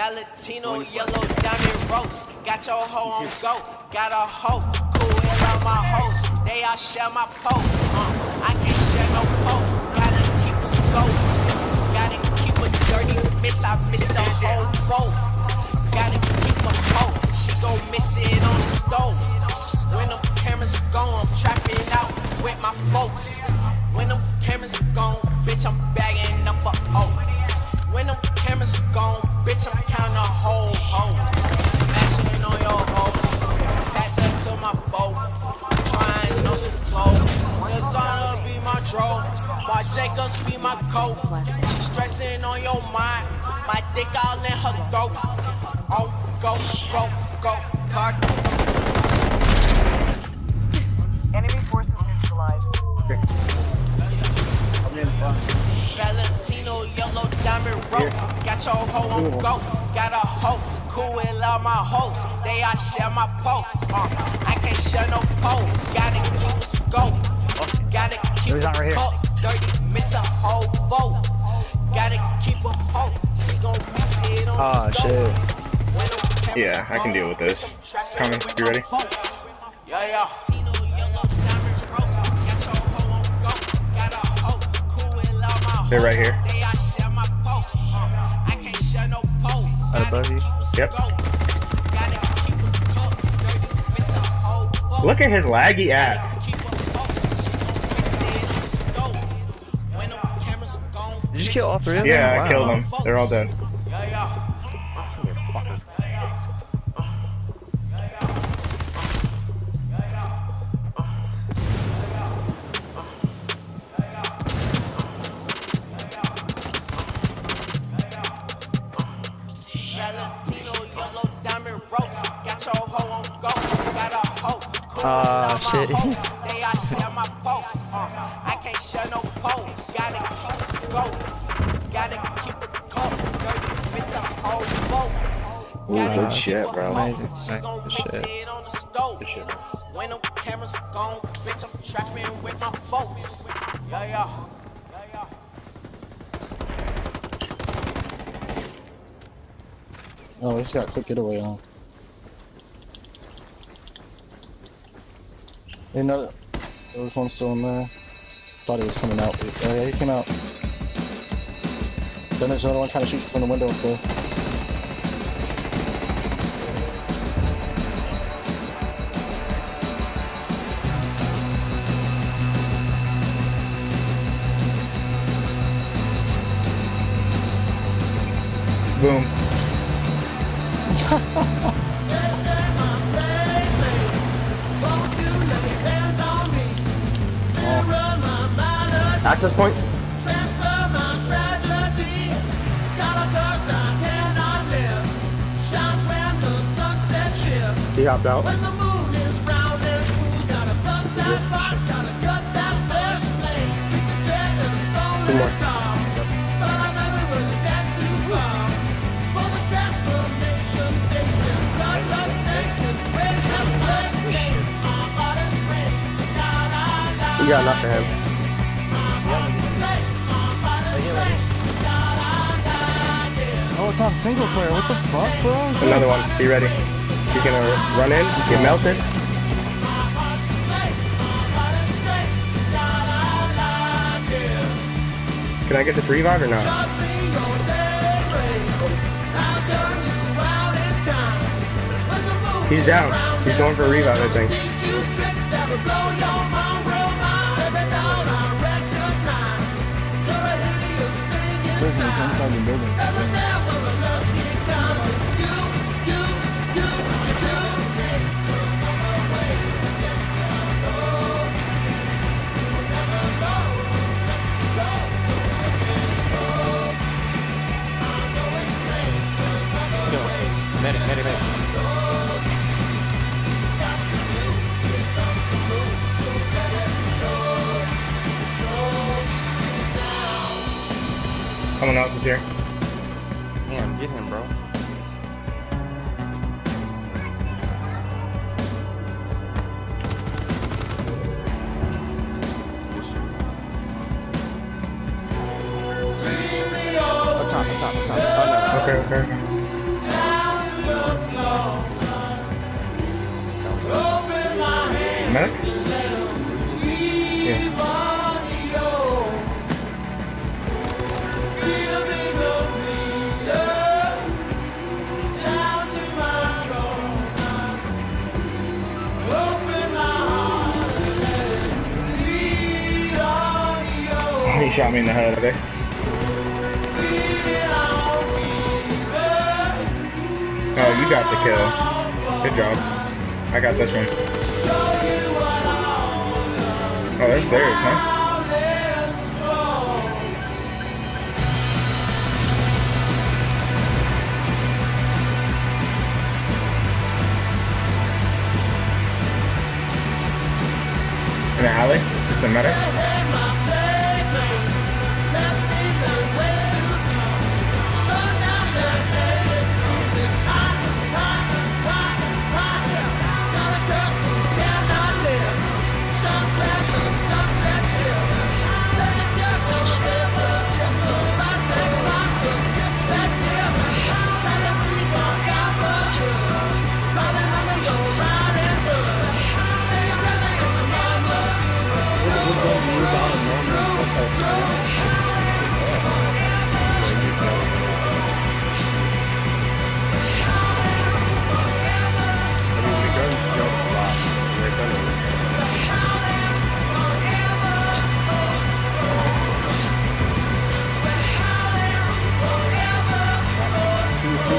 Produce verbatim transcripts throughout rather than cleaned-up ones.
Valentino yellow diamond ropes. Got your hoe on go. Got a hoe. Cool head on my hoes. They all share my poke. Uh, I can't share no poke. Gotta keep a scope. Gotta keep a dirty miss. I missed the whole boat. Gotta keep a poke. She gon' miss it on the stove. When them cameras gone, I'm trapping out with my folks. When them cameras gone, bitch, I'm bagging up a hoe. When them cameras gone, bitch, I'm counting a whole hoe. Smashing on your hoes, pass it to my foe. Trying on some clothes. Cesana be my drove, my Jacobs be my coat. She stressing on your mind, my dick all in her throat. Oh, go, go, go, card. Enemy forces neutralized. Valentino yellow diamond ropes. Got your hoe on go. Got a hoe. Cool with all my hoes. They all share my poke. Uh, I can't share no pole. Gotta keep a scope. Gotta keep a coat. Dirty miss a whole vote. Gotta keep a hoe. She gon' miss it on oh, shit. Yeah, I can deal with this. Coming, you ready? Yeah, yeah. They're right here. Above you. Yep. Look at his laggy ass. Did you kill all three of them? Yeah, wow. I killed them. They're all dead. Ah, shit. They all share my boat. I can't share no boat. Gotta keep a scope. Gotta keep a coat. Dirty miss a whole boat. Ooh, good shit, bro. Amazing. She gon' miss it on the stove. When them cameras gone, bitch, I'm trapping with my folks. Yeah, yeah. Oh, this got quick getaway on. You know, there was one still in there. Thought he was coming out. Oh yeah, he came out. Then there's another one trying to shoot you from the window up there. Boom. Access point. Transfer my tragedy. Got a curse I cannot live. Shout when the sunset shifts. He hopped out. When the moon is round and cool, gotta bust that box, gotta cut that first flame. Pick the jet and the stone and the car. But I never really got too far. For the transformation takes it. Blood rush takes it. Raise the sun's game. Our body's free. We got enough for him. Oh, it's on single player. What the fuck, bro? Another one. Be ready. He's gonna run in, get melted. Can I get this revive or not? He's down. He's going for a revive, I think. Inside the building. No. Medic, medic, medic. Someone else is here. Damn, get him, bro. Up top, up top, up top. Oh, no. Okay, okay. Mac? Yeah. He shot me in the head today. Oh, you got the kill. Good job. I got this one. Oh, that's theirs, huh? In the alley? It's a medic?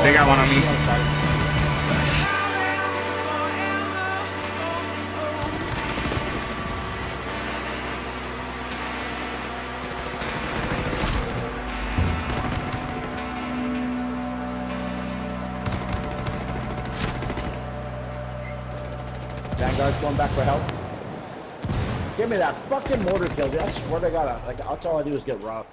They got one on me. Vanguard's going back for help. Give me that fucking mortar kill, dude. I swear to God, like, that's all I do is get robbed.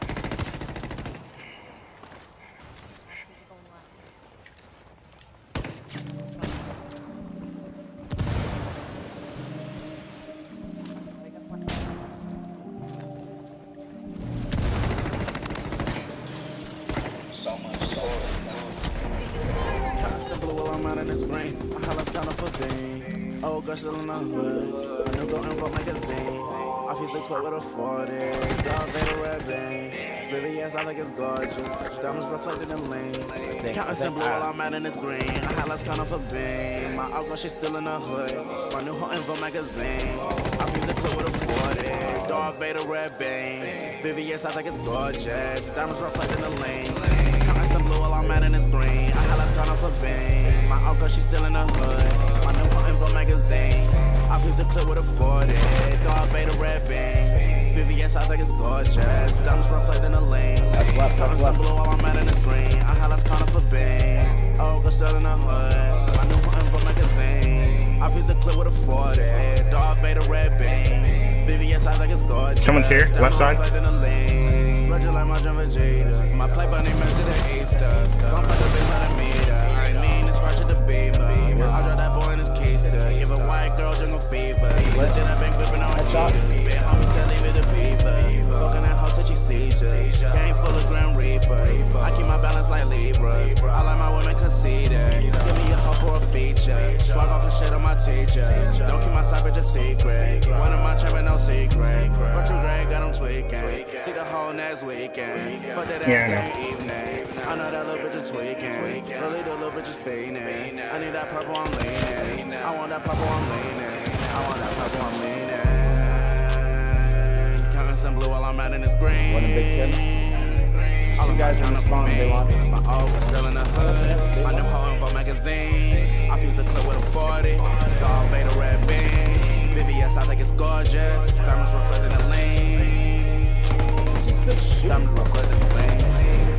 Oh gosh, I don't know what. I go and roll magazine. I feel so close with a forty. Dog got a red band. Really, yes, I think it's gorgeous. Diamonds reflected in lean. Counting simple while I'm out in this green. I highlights kind of a beam. My outlaw, she's still in the hood. My new home info magazine. I feel so close with a forty. Dog got a red band. Really, yes, I think it's gorgeous. Diamonds reflected in lean. Counting some blue while I'm out in this green. I highlights kind of a beam. My outlaw, she's still in the hood. Magazine. I fuse a clip with a forty. Dog made a red band. V V S, I think it's gorgeous. Diamonds reflecting the lane. Coming some blue while I'm out in the screen. I highlights kind of a bang. Oh, go still in the hood. My new info magazine. I fuse a clip with a forty. Dog made a red band. V V S, I think it's gorgeous. Someone's here, left side. Roger like my John Vegeta. My play bunny meant to the Easter. Don't play the big money meter. I mean, it's crushed at the Beamer. I'll draw that boy in his case. Give a white girl jungle fever. Legend, I've been gripping on cheetahs. Been homie said leave it a beaver. Looking at her till she seizure. Gang full of Grim Reapers. I keep my balance like Libras. I like my women conceited. Give me a hoe for a feature. Swag off the shit on my teacher. Don't keep my side bitch a secret. One of my trapping no secret. But you great, got them tweaking. See the whole next weekend. But that ass ain't evening. I know that little bitch is tweaking. Really the little bitch is fading. I need that purple, I'm leaning. I want that purple, I'm leaning. I want that purple, I'm leaning. Counting some blue while I'm out in this green. What a big tip. All the guys are in the phone, they want me. My old was still in the hood. My new hoe in Vogue magazine. I fuse a clip with a forty. Dog made a red band. V V S, I think it's gorgeous. Diamonds reflecting the lane. Diamonds reflecting the lane.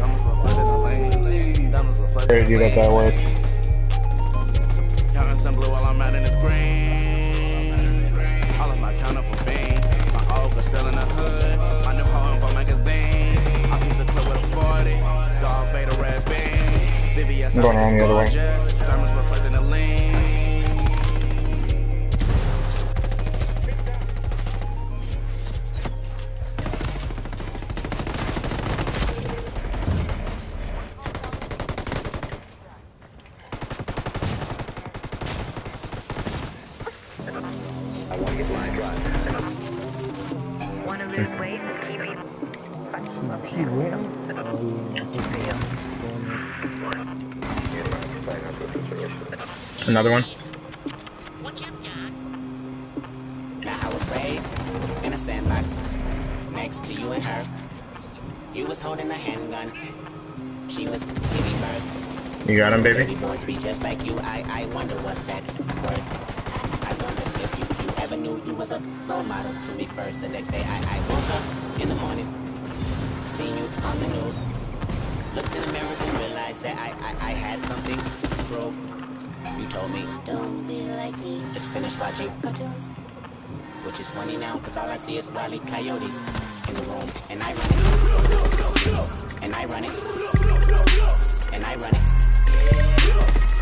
Diamonds reflecting the lane. Diamonds reflecting the lane. Crazy that that works. Counting some blue while I'm out in this green. All of my counter for bean. My old girl still in the hood. My new hoe in Vogue magazine. I fuse a clip with a forty. Dog made a red bean. V V S, I think it's gorgeous. Diamonds reflecting the lean. I One of his ways of keeping another one. I was raised in a sandbox next to you and her. You was holding a handgun. She was giving birth. You got him, baby. Baby born to be just like you. I I wonder what's that's worth. I knew you was a role model to me first. The next day I, I woke up in the morning, seen you on the news, looked in the mirror and realized that I, I, I had something to prove. You told me, don't be like me, just finish watching cartoons. Which is funny now, cause all I see is Wile E. Coyotes in the room. And I run it, and I run it, and I run it,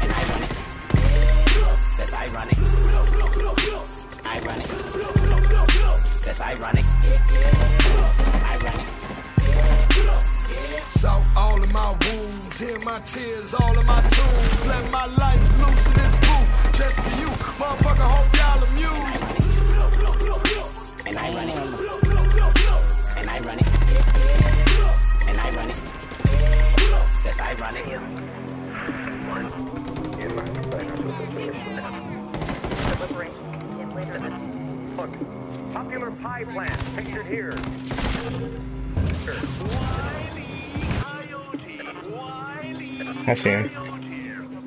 and I run it, that's ironic. Ironic. That's ironic. Ironic. So all of my wounds, hear my tears, all of my tunes. Let my life loose in this booth, just for you. Motherfucker, hope y'all amused. And ironic. And ironic. And ironic. That's ironic. Look, popular pie plant pictured here. I see him.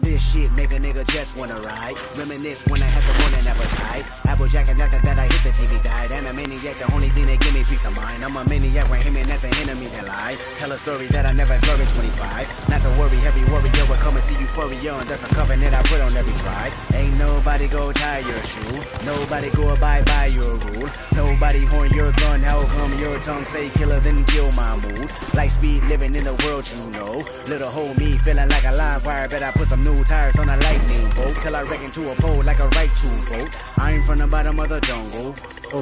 This shit make a nigga just wanna ride. Reminisce when I had the morning I was high. Applejack and after that I hit the T V died. And a maniac, the only thing that give me peace of mind. I'm a maniac when him and that's the enemy that lie. Tell a story that I never drove in twenty-five. Not to worry, heavy warrior will come and see euphoria. And that's a covenant I put on every tribe. Ain't nobody go tie your shoe. Nobody go abide by your rule. Nobody horn your gun. How come your tongue say killer then kill my mood? Like speed living in the world, you know. Little hoe me feeling like a live wire. Bet I put some new tires on a lightning bolt. Till I reckon to a pole like a right to vote. I ain't from the bottom of the jungle.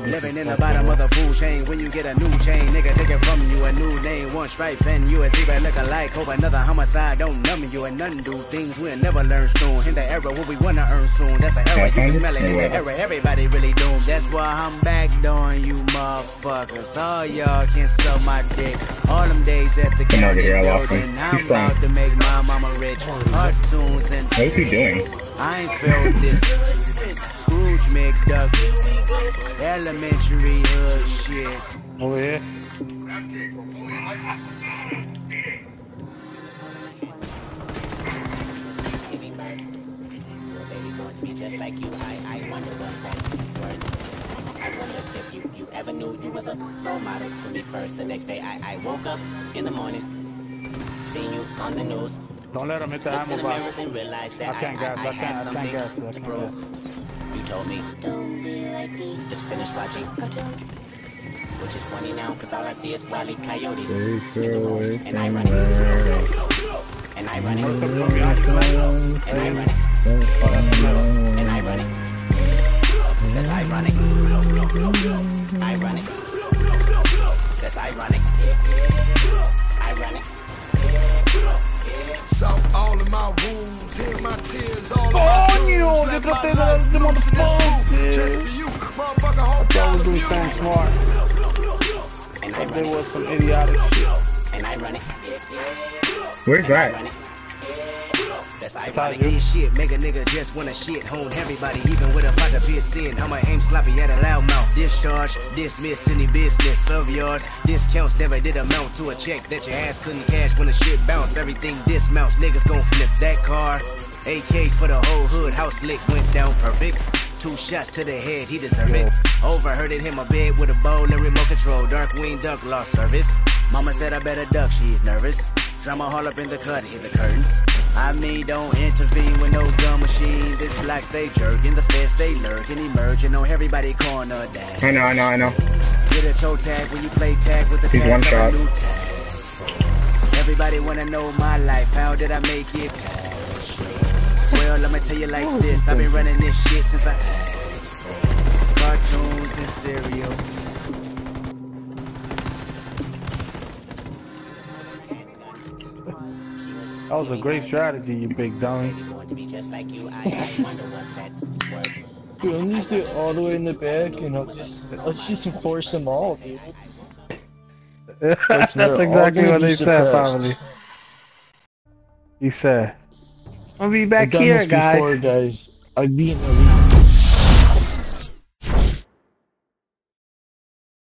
Living in the bottom of the food chain. When you get a new chain, nigga take it from you. A new name, one stripe and you a zebra look alike. Hope another homicide don't numb you. And none do things we'll never learn soon. In the era what we wanna earn soon. That's an era you can smell it. In the era everybody really doomed. That's why I'm back doing you motherfuckers. All y'all can sell my dick. All them days at the county building. I'm about to make my mama rich. Her tunes and what is he doing? I ain't felt this. Scrooge McDuck. Elementary hood shit. Oh yeah. Just like you, I I wonder what's that worth. I wonder if you you ever knew you was a role model to me first. The next day I I woke up in the morning, seeing you on the news. Don't let him hit the ammo box. I can't guys, I can't, I can't guys. You told me, don't be like me, just finish watching cartoons. Which is funny now, cause all I see is Wile E. Coyotes in the road. And I run it, and I run it, and I run it, and I run it. That's ironic, ironic. That's ironic, ironic. So all of my wounds, hear my tears, all of my tears. Just for you, motherfucker, hope y'all was doing things smart. But there was some idiotic shit. Where's that? That's ironic. This shit make a nigga just wanna shit hone everybody, even with a pot of piss in. I'ma aim sloppy at a loud mouth. Discharge, dismiss any business of yours. Discounts never did amount to a check that your ass couldn't cash when the shit bounce. Everything dismounts, niggas gon' flip that car. A Ks for the whole hood, house lick went down perfect. Two shots to the head, he deserve it. Overheard in him a bed with a bowl and remote control. Dark wing duck lost service. Mama said I better duck, she's nervous. Drama haul up in the cut, hit the curtains. I mean, don't intervene with no gun machine. This black they jerk in the fence, they lurk and emerge and on everybody corner that. I know, I know, I know. Get a toe tag when you play tag with the tag. One shot. Everybody wanna know my life. How did I make it? Well, I'ma tell you like this. I've been running this shit since I cartoons and cereal. That was a great strategy, you big dummy. Dude, I'm just do it all the way in the back, and I'll just let's just force them all, dude. That's exactly what he said, family. He said, "I'll be back here, guys." I've done this before, guys. I've beaten.